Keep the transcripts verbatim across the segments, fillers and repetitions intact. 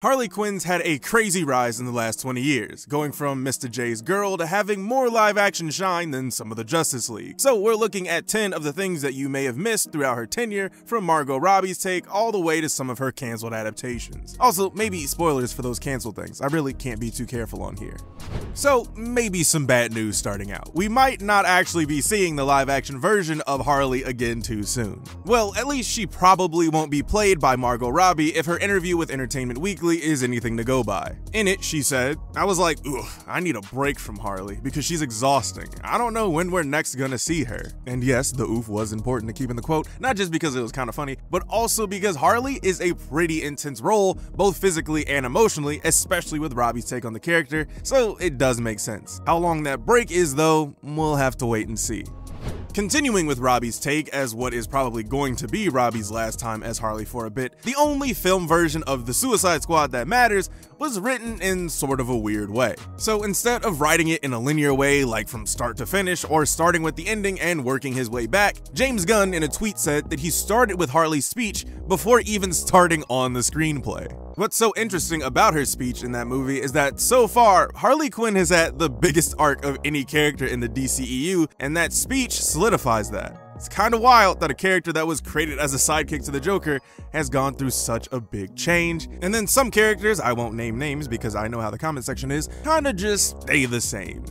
Harley Quinn's had a crazy rise in the last twenty years, going from Mister J's girl to having more live-action shine than some of the Justice League. So we're looking at ten of the things that you may have missed throughout her tenure, from Margot Robbie's take all the way to some of her canceled adaptations. Also, maybe spoilers for those canceled things. I really can't be too careful on here. So maybe some bad news starting out. We might not actually be seeing the live-action version of Harley again too soon. Well, at least she probably won't be played by Margot Robbie if her interview with Entertainment Weekly is anything to go by. In it, she said, "I was like, ooh, I need a break from Harley because she's exhausting. I don't know when we're next gonna see her." And yes, the oof was important to keep in the quote, not just because it was kind of funny, but also because Harley is a pretty intense role, both physically and emotionally, especially with Robbie's take on the character, so it does make sense. How long that break is though, we'll have to wait and see. Continuing with Robbie's take as what is probably going to be Robbie's last time as Harley for a bit, the only film version of The Suicide Squad that matters was written in sort of a weird way. So instead of writing it in a linear way, like from start to finish or starting with the ending and working his way back, James Gunn in a tweet said that he started with Harley's speech before even starting on the screenplay. What's so interesting about her speech in that movie is that so far, Harley Quinn has had the biggest arc of any character in the D C E U, and that speech solidifies that. It's kind of wild that a character that was created as a sidekick to the Joker has gone through such a big change, and then some characters, I won't name names because I know how the comment section is, kind of just stay the same.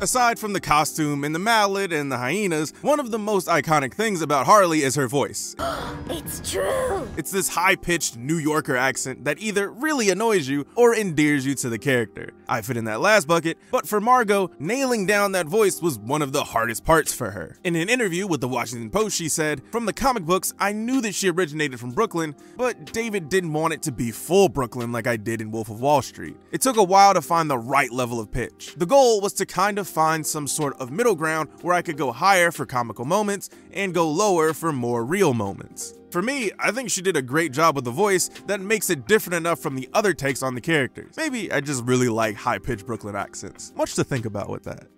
Aside from the costume and the mallet and the hyenas, one of the most iconic things about Harley is her voice. It's true. It's this high-pitched New Yorker accent that either really annoys you or endears you to the character. I fit in that last bucket, but for Margot, nailing down that voice was one of the hardest parts for her. In an interview with the Washington Post, she said, "From the comic books, I knew that she originated from Brooklyn, but David didn't want it to be full Brooklyn like I did in Wolf of Wall Street. It took a while to find the right level of pitch. The goal was to kind of find some sort of middle ground where I could go higher for comical moments and go lower for more real moments." For me, I think she did a great job with the voice that makes it different enough from the other takes on the characters. Maybe I just really like high-pitched Brooklyn accents. Much to think about with that.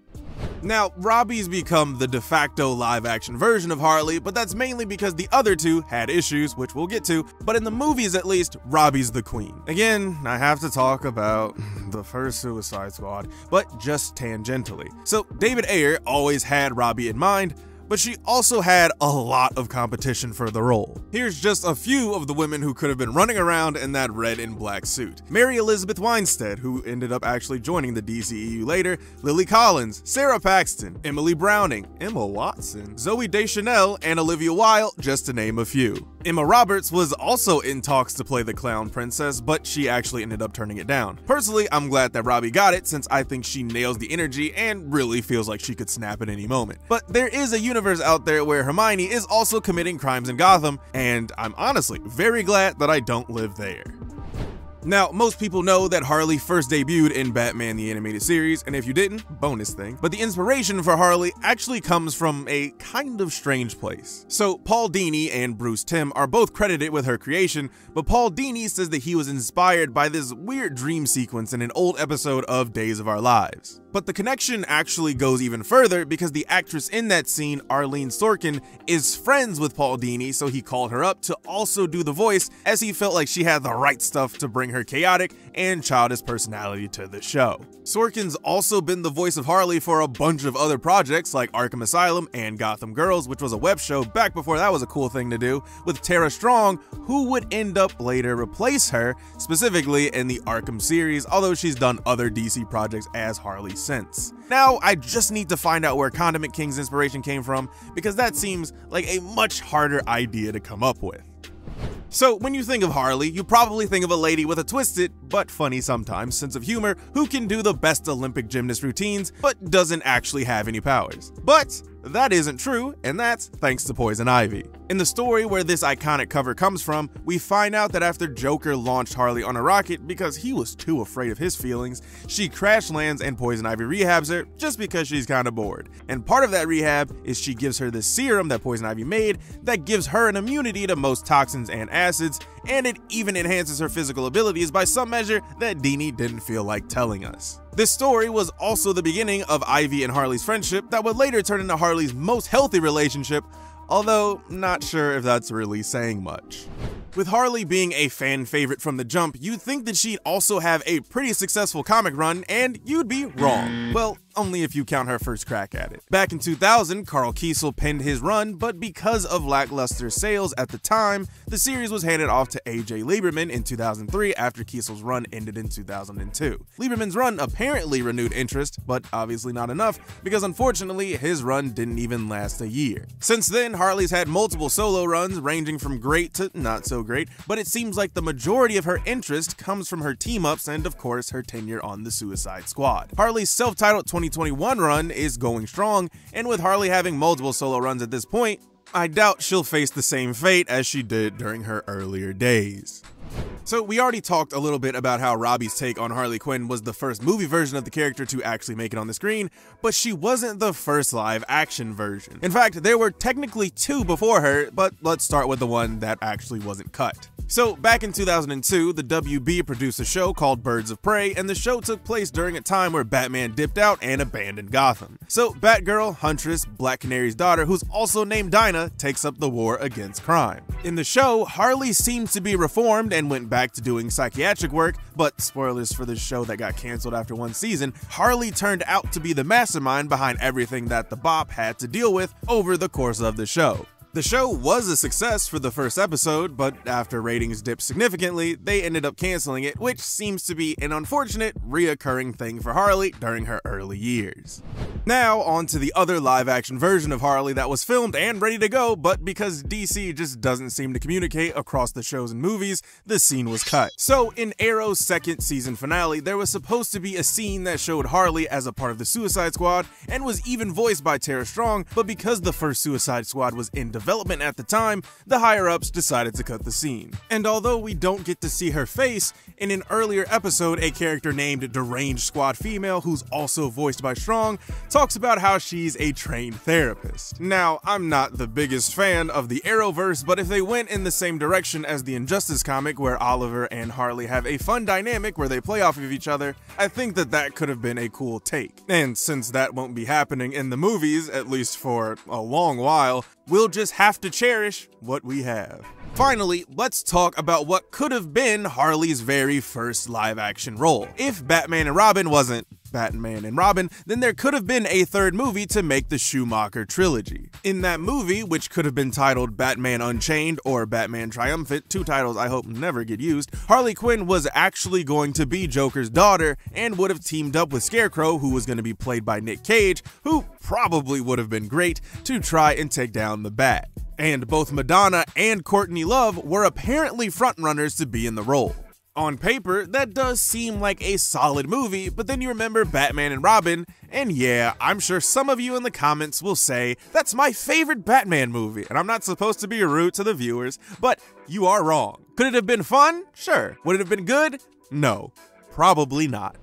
Now, Robbie's become the de facto live-action version of Harley, but that's mainly because the other two had issues, which we'll get to, but in the movies at least, Robbie's the queen. Again, I have to talk about the first Suicide Squad, but just tangentially. So David Ayer always had Robbie in mind, but she also had a lot of competition for the role. Here's just a few of the women who could have been running around in that red and black suit. Mary Elizabeth Winstead, who ended up actually joining the D C E U later, Lily Collins, Sarah Paxton, Emily Browning, Emma Watson, Zoe Deschanel, and Olivia Wilde, just to name a few. Emma Roberts was also in talks to play the clown princess, but she actually ended up turning it down. Personally, I'm glad that Robbie got it, since I think she nails the energy and really feels like she could snap at any moment. But there is a universe out there where Hermione is also committing crimes in Gotham, and I'm honestly very glad that I don't live there. Now, most people know that Harley first debuted in Batman the Animated Series, and if you didn't, bonus thing, but the inspiration for Harley actually comes from a kind of strange place. So Paul Dini and Bruce Timm are both credited with her creation, but Paul Dini says that he was inspired by this weird dream sequence in an old episode of Days of Our Lives. But the connection actually goes even further because the actress in that scene, Arlene Sorkin, is friends with Paul Dini, so he called her up to also do the voice as he felt like she had the right stuff to bring her chaotic and childish personality to the show. Sorkin's also been the voice of Harley for a bunch of other projects like Arkham Asylum and Gotham Girls, which was a web show back before that was a cool thing to do, with Tara Strong, who would end up later replace her, specifically in the Arkham series, although she's done other D C projects as Harley since. Now, I just need to find out where Condiment King's inspiration came from, because that seems like a much harder idea to come up with. So when you think of Harley, you probably think of a lady with a twisted, but funny sometimes, sense of humor who can do the best Olympic gymnast routines, but doesn't actually have any powers. But that isn't true, and that's thanks to Poison Ivy. In the story where this iconic cover comes from, we find out that after Joker launched Harley on a rocket because he was too afraid of his feelings, she crash lands and Poison Ivy rehabs her just because she's kinda bored. And part of that rehab is she gives her this serum that Poison Ivy made that gives her an immunity to most toxins and acids, and it even enhances her physical abilities by some measure that Dini didn't feel like telling us. This story was also the beginning of Ivy and Harley's friendship that would later turn into Harley's most healthy relationship, although not sure if that's really saying much. With Harley being a fan favorite from the jump, you'd think that she'd also have a pretty successful comic run, and you'd be wrong. Well, only if you count her first crack at it. Back in two thousand, Carl Kiesel penned his run, but because of lackluster sales at the time, the series was handed off to A J Lieberman in two thousand three after Kiesel's run ended in two thousand two. Lieberman's run apparently renewed interest, but obviously not enough, because unfortunately, his run didn't even last a year. Since then, Harley's had multiple solo runs, ranging from great to not so great, but it seems like the majority of her interest comes from her team-ups and, of course, her tenure on the Suicide Squad. Harley's self-titled twenty twenty-one run is going strong, and with Harley having multiple solo runs at this point, I doubt she'll face the same fate as she did during her earlier days. So we already talked a little bit about how Robbie's take on Harley Quinn was the first movie version of the character to actually make it on the screen, but she wasn't the first live-action version. In fact, there were technically two before her, but let's start with the one that actually wasn't cut. So back in two thousand two, the W B produced a show called Birds of Prey, and the show took place during a time where Batman dipped out and abandoned Gotham. So Batgirl, Huntress, Black Canary's daughter, who's also named Dinah, takes up the war against crime. In the show, Harley seems to be reformed and went back to doing psychiatric work, but spoilers for this show that got canceled after one season, Harley turned out to be the mastermind behind everything that the Bop had to deal with over the course of the show. The show was a success for the first episode, but after ratings dipped significantly, they ended up canceling it, which seems to be an unfortunate, reoccurring thing for Harley during her early years. Now, on to the other live-action version of Harley that was filmed and ready to go, but because D C just doesn't seem to communicate across the shows and movies, the scene was cut. So, in Arrow's second season finale, there was supposed to be a scene that showed Harley as a part of the Suicide Squad, and was even voiced by Tara Strong, but because the first Suicide Squad was in development, development at the time, the higher-ups decided to cut the scene. And although we don't get to see her face, in an earlier episode, a character named Deranged Squad Female, who's also voiced by Strong, talks about how she's a trained therapist. Now, I'm not the biggest fan of the Arrowverse, but if they went in the same direction as the Injustice comic where Oliver and Harley have a fun dynamic where they play off of each other, I think that that could have been a cool take. And since that won't be happening in the movies, at least for a long while, we'll just have to cherish what we have. Finally, let's talk about what could have been Harley's very first live-action role. If Batman and Robin wasn't Batman and Robin, then there could have been a third movie to make the Schumacher trilogy. In that movie, which could have been titled Batman Unchained or Batman Triumphant, two titles I hope never get used, Harley Quinn was actually going to be Joker's daughter and would have teamed up with Scarecrow, who was going to be played by Nick Cage, who probably would have been great, to try and take down the Bat. And both Madonna and Courtney Love were apparently frontrunners to be in the role. On paper, that does seem like a solid movie, but then you remember Batman and Robin, and yeah, I'm sure some of you in the comments will say, that's my favorite Batman movie, and I'm not supposed to be rude to the viewers, but you are wrong. Could it have been fun? Sure. Would it have been good? No, probably not.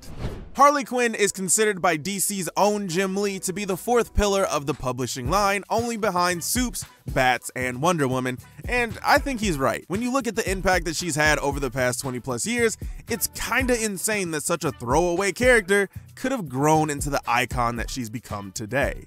Harley Quinn is considered by D C's own Jim Lee to be the fourth pillar of the publishing line, only behind Supes, Bats, and Wonder Woman, and I think he's right. When you look at the impact that she's had over the past twenty plus years, it's kinda insane that such a throwaway character could have grown into the icon that she's become today.